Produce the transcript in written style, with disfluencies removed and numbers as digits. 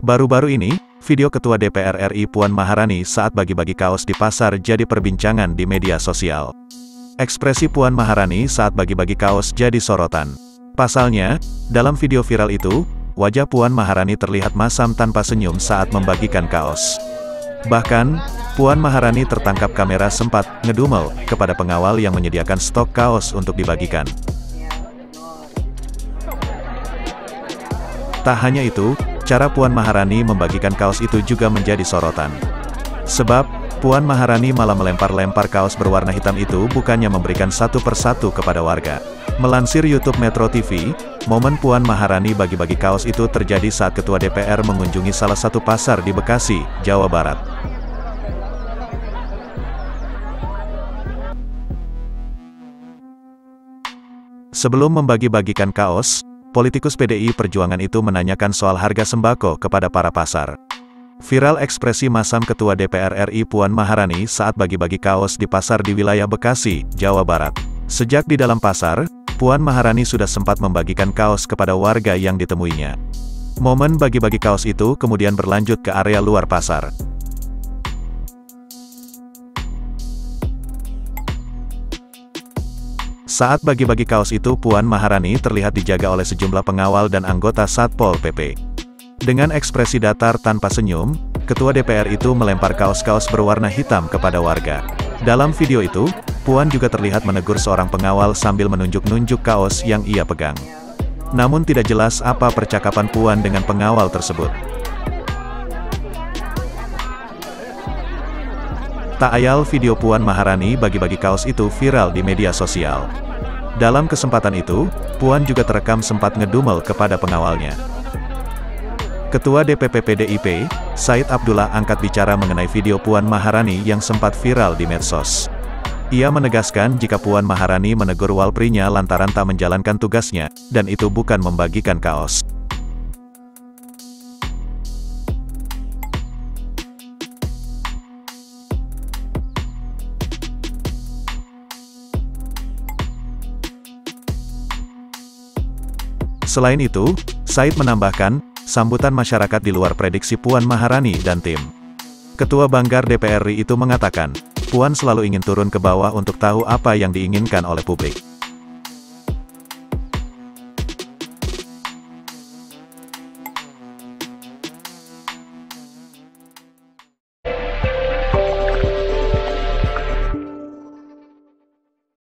Baru-baru ini, video Ketua DPR RI Puan Maharani saat bagi-bagi kaos di pasar jadi perbincangan di media sosial. Ekspresi Puan Maharani saat bagi-bagi kaos jadi sorotan. Pasalnya, dalam video viral itu, wajah Puan Maharani terlihat masam tanpa senyum saat membagikan kaos. Bahkan, Puan Maharani tertangkap kamera sempat ngedumel kepada pengawal yang menyediakan stok kaos untuk dibagikan. Tak hanya itu, cara Puan Maharani membagikan kaos itu juga menjadi sorotan. Sebab, Puan Maharani malah melempar-lempar kaos berwarna hitam itu bukannya memberikan satu persatu kepada warga. Melansir YouTube Metro TV, momen Puan Maharani bagi-bagi kaos itu terjadi saat Ketua DPR mengunjungi salah satu pasar di Bekasi, Jawa Barat. Sebelum membagi-bagikan kaos, politikus PDI Perjuangan itu menanyakan soal harga sembako kepada para pasar. Viral ekspresi masam Ketua DPR RI Puan Maharani saat bagi-bagi kaos di pasar di wilayah Bekasi, Jawa Barat. Sejak di dalam pasar, Puan Maharani sudah sempat membagikan kaos kepada warga yang ditemuinya. Momen bagi-bagi kaos itu kemudian berlanjut ke area luar pasar. Saat bagi-bagi kaos itu, Puan Maharani terlihat dijaga oleh sejumlah pengawal dan anggota Satpol PP. Dengan ekspresi datar tanpa senyum, Ketua DPR itu melempar kaos-kaos berwarna hitam kepada warga. Dalam video itu, Puan juga terlihat menegur seorang pengawal sambil menunjuk-nunjuk kaos yang ia pegang. Namun tidak jelas apa percakapan Puan dengan pengawal tersebut. Tak ayal video Puan Maharani bagi-bagi kaos itu viral di media sosial. Dalam kesempatan itu, Puan juga terekam sempat ngedumel kepada pengawalnya. Ketua DPP PDIP, Said Abdullah angkat bicara mengenai video Puan Maharani yang sempat viral di medsos. Ia menegaskan jika Puan Maharani menegur walprinya lantaran tak menjalankan tugasnya, dan itu bukan membagikan kaos. Selain itu, Said menambahkan, sambutan masyarakat di luar prediksi Puan Maharani dan tim. Ketua Banggar DPR RI itu mengatakan, Puan selalu ingin turun ke bawah untuk tahu apa yang diinginkan oleh publik.